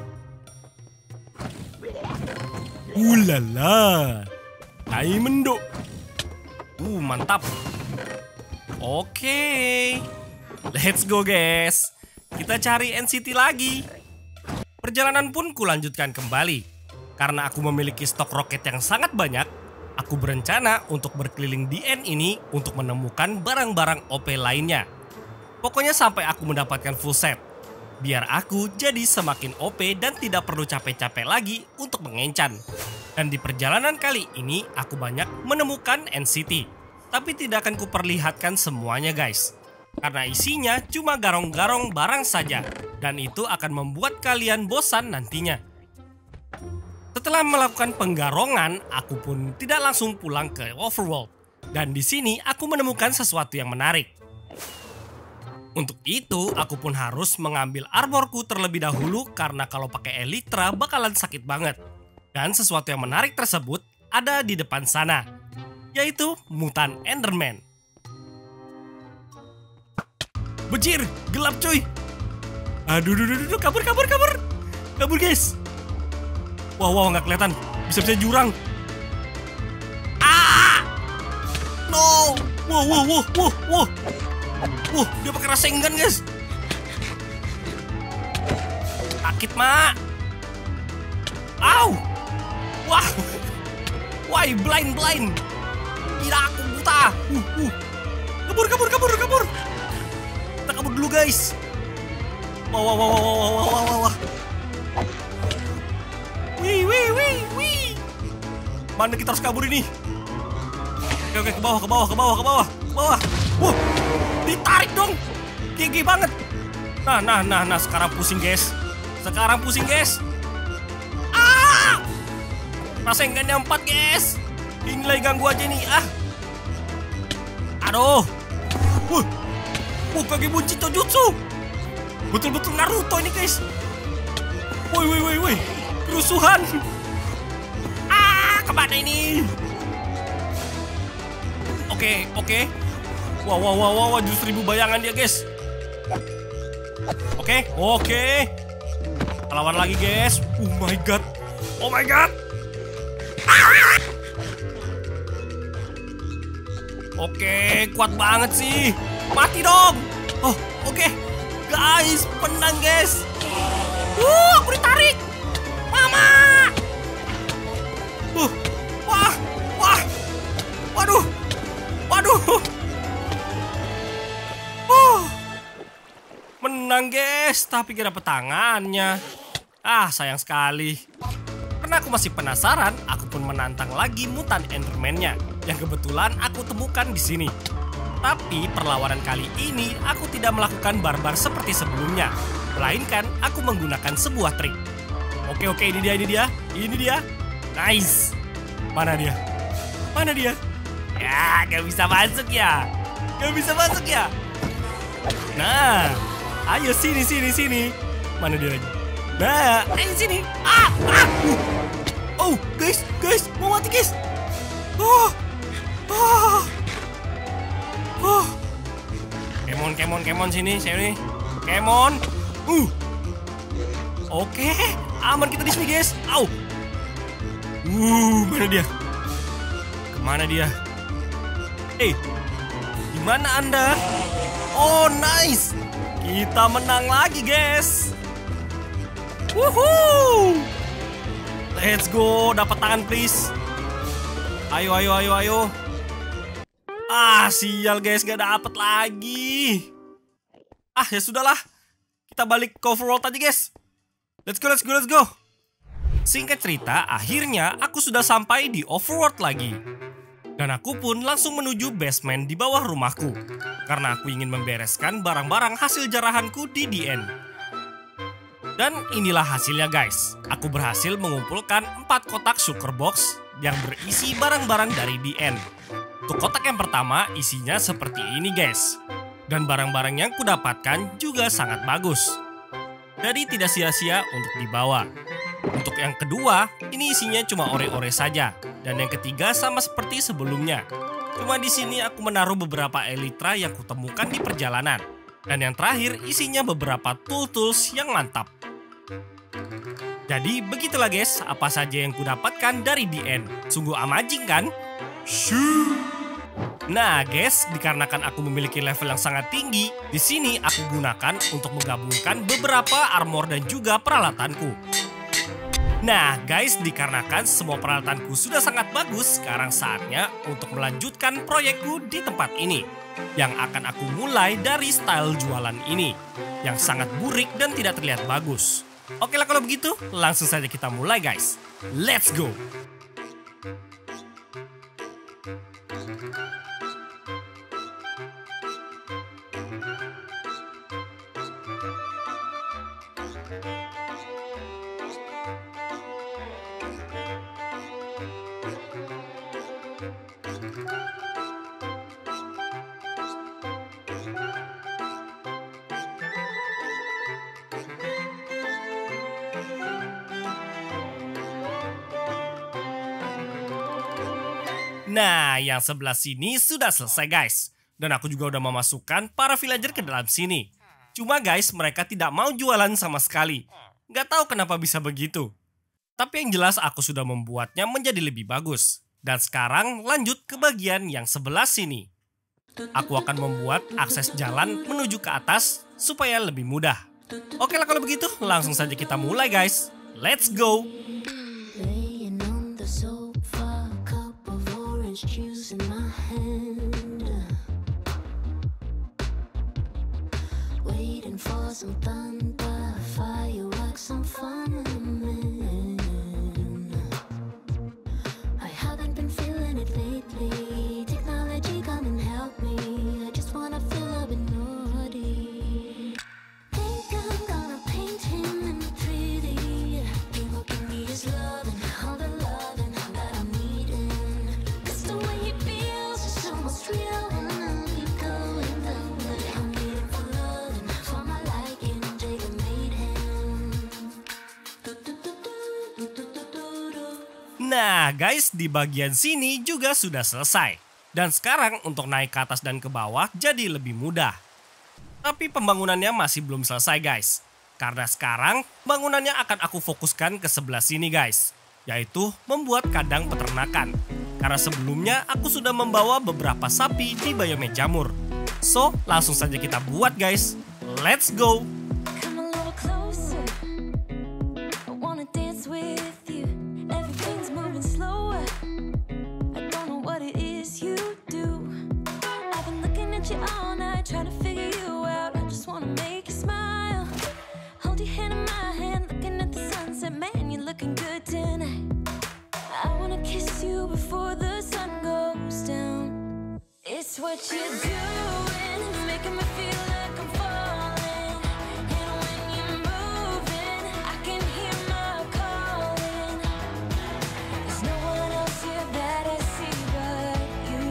Ulala, diamond. Mantap. Oke, let's go guys. Kita cari End City lagi. Perjalanan pun kulanjutkan kembali. Karena aku memiliki stok roket yang sangat banyak, aku berencana untuk berkeliling di End ini untuk menemukan barang-barang OP lainnya. Pokoknya sampai aku mendapatkan full set. Biar aku jadi semakin OP dan tidak perlu capek-capek lagi untuk mengencan. Dan di perjalanan kali ini aku banyak menemukan End City. Tapi tidak akan kuperlihatkan semuanya guys. Karena isinya cuma garong-garong barang saja. Dan itu akan membuat kalian bosan nantinya. Setelah melakukan penggarongan, aku pun tidak langsung pulang ke overworld. Dan di sini aku menemukan sesuatu yang menarik. Untuk itu, aku pun harus mengambil armorku terlebih dahulu karena kalau pakai Elytra bakalan sakit banget. Dan sesuatu yang menarik tersebut ada di depan sana, yaitu mutan Enderman. Bejir, gelap cuy. Aduh, kabur. Kabur guys. Wow, nggak kelihatan. Bisa-bisa jurang. Ah! No! Wow. Dia pakai rasengan guys. Sakit mak. Au. Wah. Why blind. Gila aku buta. Kabur. Kita kabur dulu guys. Wah. Wih. Mana kita harus kabur ini? Oke, ke bawah. Ditarik dong, gigi banget. Nah, sekarang pusing guys. Ah, rasengannya 4 guys. Dinilai ganggu aja nih ah. Aduh, kaki bunci tojutsu. Betul-betul Naruto ini guys. Woi, kerusuhan. Ah, kemana ini? Oke. Wah, justru 1000 bayangan dia, guys. Oke. Lawan lagi, guys. Oh my god. Oke, kuat banget sih. Mati dong. Oh, oke. Guys, penang guys. Aku ditarik. Mama. Wah, wah. Waduh. Waduh. Menang guys, tapi gak dapet tangannya. Ah, sayang sekali. Karena aku masih penasaran, aku pun menantang lagi mutan Enderman-nya yang kebetulan aku temukan di sini. Tapi perlawanan kali ini aku tidak melakukan barbar seperti sebelumnya, melainkan aku menggunakan sebuah trik. Oke, ini dia. Nice. Mana dia? Ya, gak bisa masuk ya. Nah, ayo sini. Mana dia lagi? Nah, ayo sini. Oh, guys, mau mati guys. Kemon sini. Kemon. Oke, aman kita di sini guys. Au. Mana dia? Di mana Anda? Oh, nice. Kita menang lagi guys. Woohoo! Let's go, dapat tangan please. Ayo. Ah, sial guys, gak dapet lagi. Ah, ya sudahlah. Kita balik ke overworld aja guys. Let's go. Singkat cerita, akhirnya aku sudah sampai di overworld lagi. Dan aku pun langsung menuju basement di bawah rumahku, karena aku ingin membereskan barang-barang hasil jarahanku di The End. Dan inilah hasilnya guys. Aku berhasil mengumpulkan 4 kotak sugar box yang berisi barang-barang dari The End. Untuk kotak yang pertama isinya seperti ini guys. Dan barang-barang yang kudapatkan juga sangat bagus. Jadi tidak sia-sia untuk dibawa. Untuk yang kedua, ini isinya cuma ore-ore saja. Dan yang ketiga sama seperti sebelumnya. Cuma di sini aku menaruh beberapa elytra yang kutemukan di perjalanan. Dan yang terakhir isinya beberapa tools yang mantap. Jadi begitulah guys, apa saja yang kudapatkan dari The End. Sungguh amazing kan? Nah guys, dikarenakan aku memiliki level yang sangat tinggi, di sini aku gunakan untuk menggabungkan beberapa armor dan juga peralatanku. Nah guys, dikarenakan semua peralatanku sudah sangat bagus, sekarang saatnya untuk melanjutkan proyekku di tempat ini, yang akan aku mulai dari style jualan ini, yang sangat burik dan tidak terlihat bagus. Oke lah kalau begitu, langsung saja kita mulai guys. Let's go! Nah, yang sebelah sini sudah selesai guys. Dan aku juga udah memasukkan para villager ke dalam sini. Cuma guys, mereka tidak mau jualan sama sekali. Gak tahu kenapa bisa begitu. Tapi yang jelas aku sudah membuatnya menjadi lebih bagus. Dan sekarang lanjut ke bagian yang sebelah sini. Aku akan membuat akses jalan menuju ke atas supaya lebih mudah. Oke lah kalau begitu, langsung saja kita mulai guys. Let's go! Juice in my hand, waiting for some thunder, fireworks, some fun. I haven't been feeling it lately. Technology, come and help me. I just wanna feel I've been naughty. Think I'm gonna paint him in 3D. He will give me his love and all the love. Nah guys, di bagian sini juga sudah selesai. Dan sekarang untuk naik ke atas dan ke bawah jadi lebih mudah. Tapi pembangunannya masih belum selesai guys. Karena sekarang bangunannya akan aku fokuskan ke sebelah sini guys. Yaitu membuat kandang peternakan. karena sebelumnya aku sudah membawa beberapa sapi di biome jamur. So, langsung saja kita buat guys. Let's go! What you doing, making me feel like I'm falling, and when you're moving, I can hear my calling. There's no one else here that I see but you.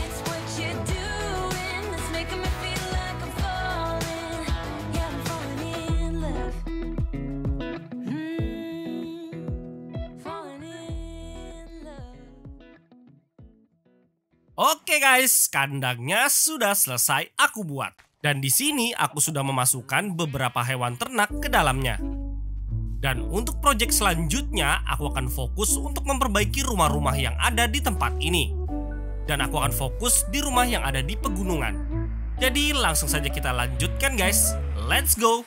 It's what you're doing, that's making me feel like I'm falling. Yeah, I'm falling in love. Falling in love. Oke guys, kandangnya sudah selesai aku buat. Dan di sini aku sudah memasukkan beberapa hewan ternak ke dalamnya. Dan untuk proyek selanjutnya, aku akan fokus untuk memperbaiki rumah-rumah yang ada di tempat ini. Dan aku akan fokus di rumah yang ada di pegunungan. Jadi langsung saja kita lanjutkan guys. Let's go!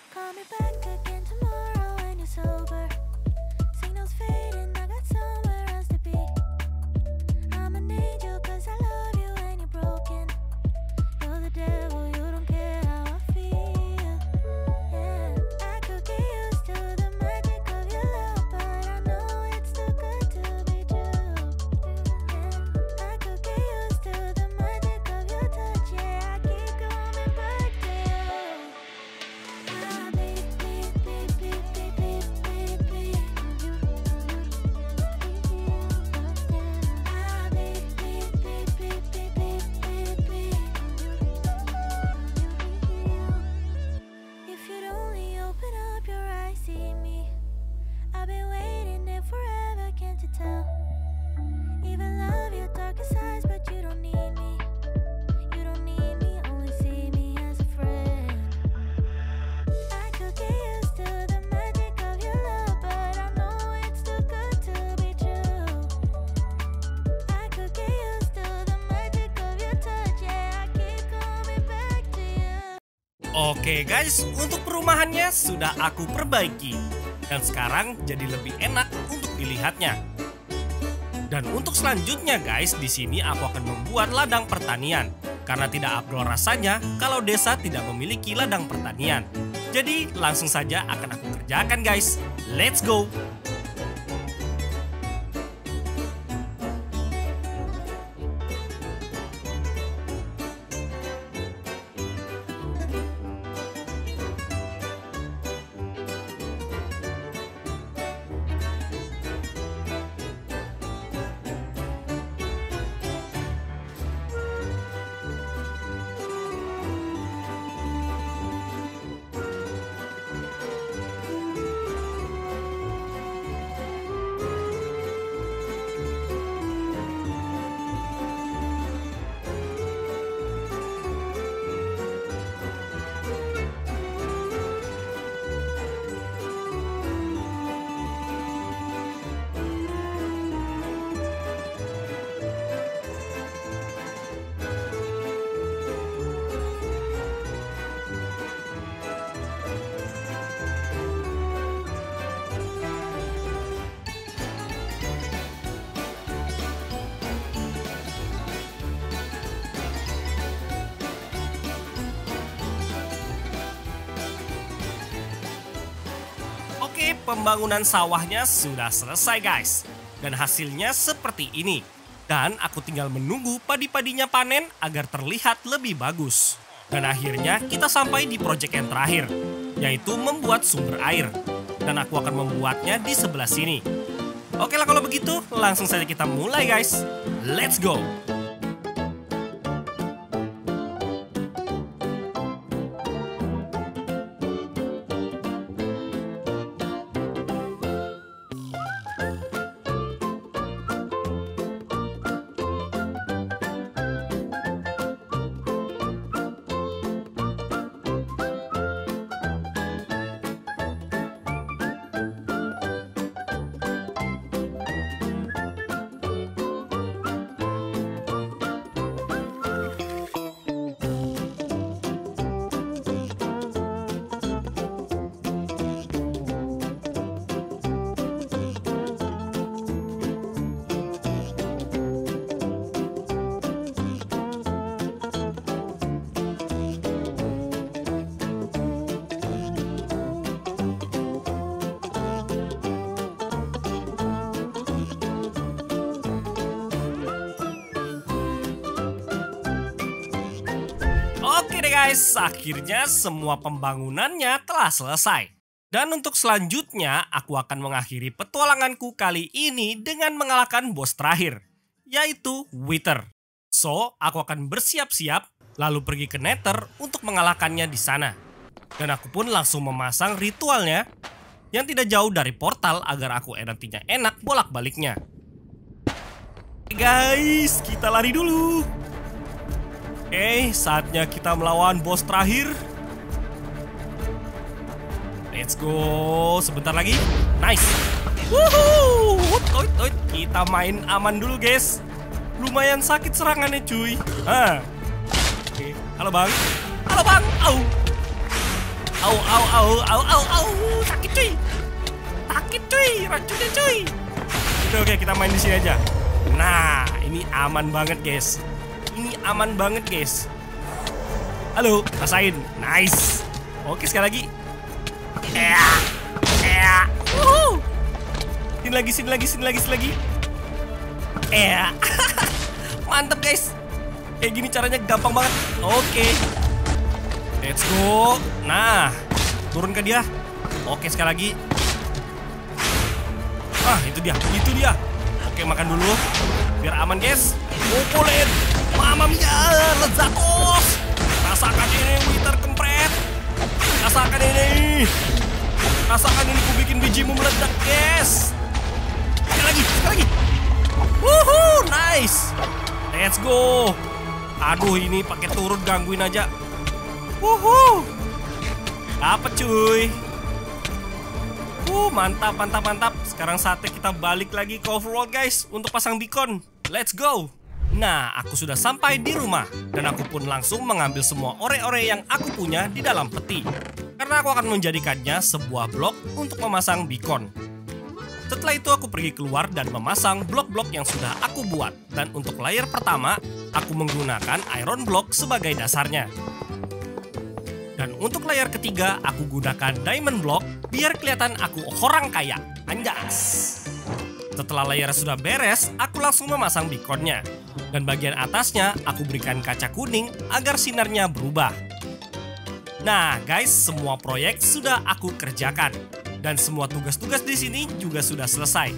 Oke guys, untuk perumahannya sudah aku perbaiki. Dan sekarang jadi lebih enak untuk dilihatnya. Dan untuk selanjutnya guys, di sini aku akan membuat ladang pertanian. Karena tidak afdol rasanya kalau desa tidak memiliki ladang pertanian. Jadi langsung saja akan aku kerjakan guys. Let's go! Pembangunan sawahnya sudah selesai guys. Dan hasilnya seperti ini. Dan aku tinggal menunggu padi-padinya panen agar terlihat lebih bagus. Dan akhirnya kita sampai di proyek yang terakhir, yaitu membuat sumber air. Dan aku akan membuatnya di sebelah sini. Oke lah kalau begitu, langsung saja kita mulai guys. Let's go! guys, akhirnya semua pembangunannya telah selesai. Dan untuk selanjutnya, aku akan mengakhiri petualanganku kali ini dengan mengalahkan bos terakhir, yaitu Wither. So, aku akan bersiap-siap, lalu pergi ke Nether untuk mengalahkannya di sana. Dan aku pun langsung memasang ritualnya, yang tidak jauh dari portal agar aku nantinya enak bolak-baliknya. Guys, kita lari dulu. Saatnya kita melawan bos terakhir. Let's go. Sebentar lagi. Nice. Woohoo. Kita main aman dulu, guys. Lumayan sakit serangannya, cuy. Oke. Halo, Bang. Halo, Bang. Au. Au, au, au, au, au, au. Sakit, cuy. Sakit, cuy. Racunnya, cuy. Oke, kita main di sini aja. Nah, ini aman banget, guys. Ini aman banget, guys. Halo, rasain. Nice. Oke, sekali lagi. Sini lagi. Mantap, guys. Gini caranya gampang banget. Oke. Let's go. Nah, turun ke dia. Oke, sekali lagi. Ah, itu dia. Itu dia. Oke, makan dulu. Biar aman, guys. Kumpulin. Mama mia, lezatos. Rasakan ini, Wither kempret. Rasakan ini. Rasakan ini, ku bikin bijimu meledak, guys. Sekali lagi. Woohoo, nice. Let's go. Aduh, ini pakai turun gangguin aja. Woohoo. Dapat, cuy. Mantap. Sekarang saatnya kita balik lagi ke overworld, guys, untuk pasang beacon. Let's go. Nah, aku sudah sampai di rumah, dan aku pun langsung mengambil semua ore-ore yang aku punya di dalam peti. Karena aku akan menjadikannya sebuah blok untuk memasang beacon. Setelah itu aku pergi keluar dan memasang blok-blok yang sudah aku buat. Dan untuk layer pertama, aku menggunakan iron block sebagai dasarnya. Dan untuk layer ketiga, aku gunakan diamond block biar kelihatan aku orang kaya. Anjas! Setelah layar sudah beres, aku langsung memasang beaconnya. Dan bagian atasnya, aku berikan kaca kuning agar sinarnya berubah. Nah, guys, semua proyek sudah aku kerjakan. Dan semua tugas-tugas di sini juga sudah selesai.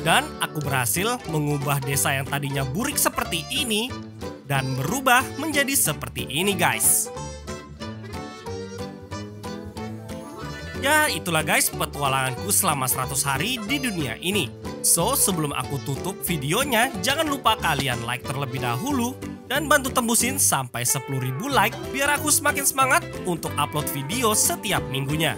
Dan aku berhasil mengubah desa yang tadinya burik seperti ini, dan berubah menjadi seperti ini, guys. Ya, itulah, guys, petualanganku selama 100 hari di dunia ini. So, sebelum aku tutup videonya, jangan lupa kalian like terlebih dahulu dan bantu tembusin sampai 10.000 like biar aku semakin semangat untuk upload video setiap minggunya.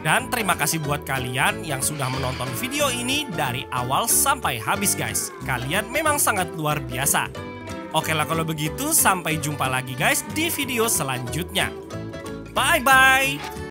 Dan terima kasih buat kalian yang sudah menonton video ini dari awal sampai habis, guys. Kalian memang sangat luar biasa. Oke lah, kalau begitu sampai jumpa lagi, guys, di video selanjutnya. Bye-bye!